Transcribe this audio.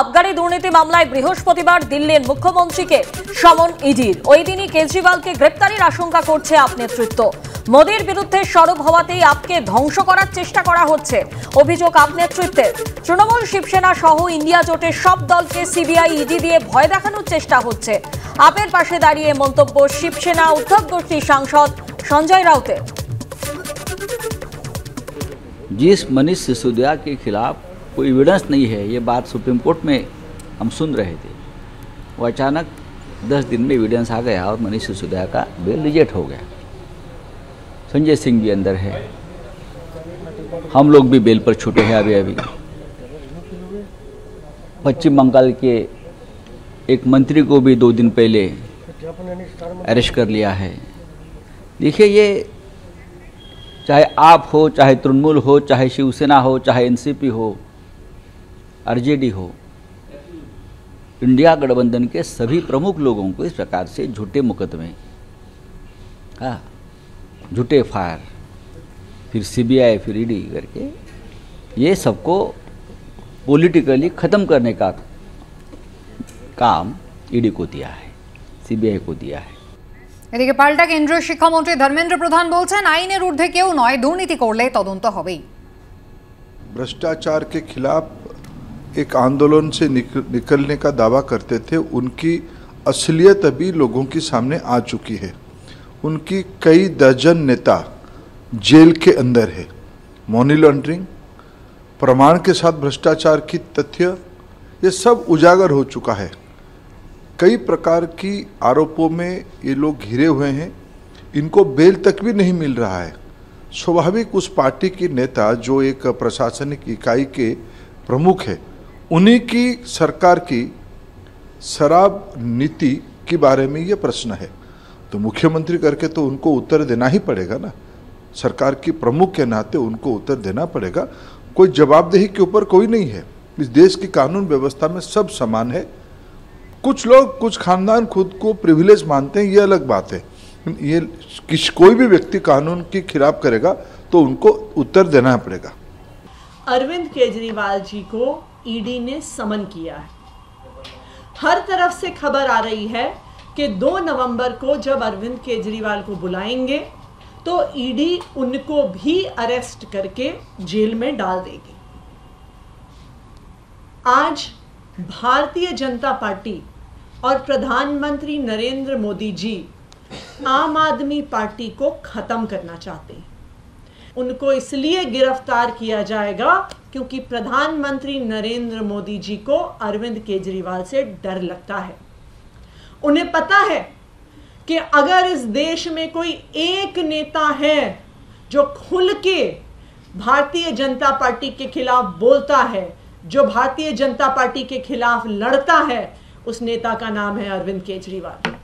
আফগানি দুর্নীতি মামলায় বৃহস্পতিবার দিল্লির মুখ্যমন্ত্রীকে সমন ইডির। ওই দিনই কেজরিওয়ালকে গ্রেফতারির আশঙ্কা করছে আপ নেতৃত্ব। মোদির বিরুদ্ধে সরব হওয়াতেই আপকে ধ্বংস করার চেষ্টা করা হচ্ছে, অভিযোগ আপ নেতৃত্বের। তৃণমূল, শিবসেনা সহ ইন্ডিয়া জোটের সব দলকে সিবিআই, ইডি দিয়ে ভয় দেখানোর চেষ্টা হচ্ছে। আপের পাশে দাঁড়িয়ে মন্তব্য শিবসেনা উদ্ধব গোষ্ঠীর সাংসদ संजय राउते। जिस मनीष सिसोदिया के खिलाफ कोई एविडेंस नहीं है, ये बात सुप्रीम कोर्ट में हम सुन रहे थे। वो अचानक 10 दिन में एविडेंस आ गया और मनीष सिसोदिया का बेल रिजेक्ट हो गया। संजय सिंह भी अंदर है, हम लोग भी बेल पर छूटे हैं। अभी अभी पश्चिम बंगाल के एक मंत्री को भी 2 दिन पहले अरेस्ट कर लिया है। देखिए, ये चाहे आप हो, चाहे तृणमूल हो, चाहे शिवसेना हो, चाहे एनसीपी हो, आरजेडी हो, इंडिया गठबंधन के सभी प्रमुख लोगों को इस प्रकार से झूठे मुकदमे, झूठे एफआईआर, फिर सीबीआई, फिर ईडी करके ये सबको पॉलिटिकली ख़त्म करने का काम ईडी को दिया है, सीबीआई को दिया है। এদিকে পাল্টা কেন্দ্রীয় শিক্ষামন্ত্রী ধর্মেন্দ্র প্রধান বলছেন, আইনের ঊর্ধ্বে কেউ নয়, দুর্নীতি করলে তদন্ত হবেই। भ्रष्टाचार के खिलाफ एक आंदोलन से निकलने का दावा करते थे, उनकी असलियत अभी लोगों के सामने आ चुकी है। उनकी कई दर्जन नेता जेल के अंदर है। मनी लॉन्ड्रिंग, प्रमाण के साथ भ्रष्टाचार की तथ्य, ये सब उजागर हो चुका है। कई प्रकार की आरोपों में ये लोग घिरे हुए हैं, इनको बेल तक भी नहीं मिल रहा है। स्वाभाविक उस पार्टी के नेता जो एक प्रशासनिक इकाई के प्रमुख है, उन्हीं की सरकार की शराब नीति के बारे में ये प्रश्न है, तो मुख्यमंत्री करके तो उनको उत्तर देना ही पड़ेगा ना। सरकार की प्रमुख के नाते उनको उत्तर देना पड़ेगा। कोई जवाबदेही के ऊपर कोई नहीं है। इस देश की कानून व्यवस्था में सब समान है। कुछ लोग, कुछ खानदान खुद को प्रिविलेज मानते हैं, ये अलग बात है। ये कोई भी व्यक्ति कानून के खिलाफ करेगा तो उनको उत्तर देना पड़ेगा। अरविंद केजरीवाल जी को ईडी ने समन किया है। हर तरफ से खबर आ रही है कि 2 नवंबर को जब अरविंद केजरीवाल को बुलाएंगे तो ईडी उनको भी अरेस्ट करके जेल में डाल देगी। आज भारतीय जनता पार्टी और प्रधानमंत्री नरेंद्र मोदी जी आम आदमी पार्टी को खत्म करना चाहते हैं। उनको इसलिए गिरफ्तार किया जाएगा क्योंकि प्रधानमंत्री नरेंद्र मोदी जी को अरविंद केजरीवाल से डर लगता है। उन्हें पता है कि अगर इस देश में कोई एक नेता है जो खुल के भारतीय जनता पार्टी के खिलाफ बोलता है, जो भारतीय जनता पार्टी के खिलाफ लड़ता है, उस नेता का नाम है अरविंद केजरीवाल।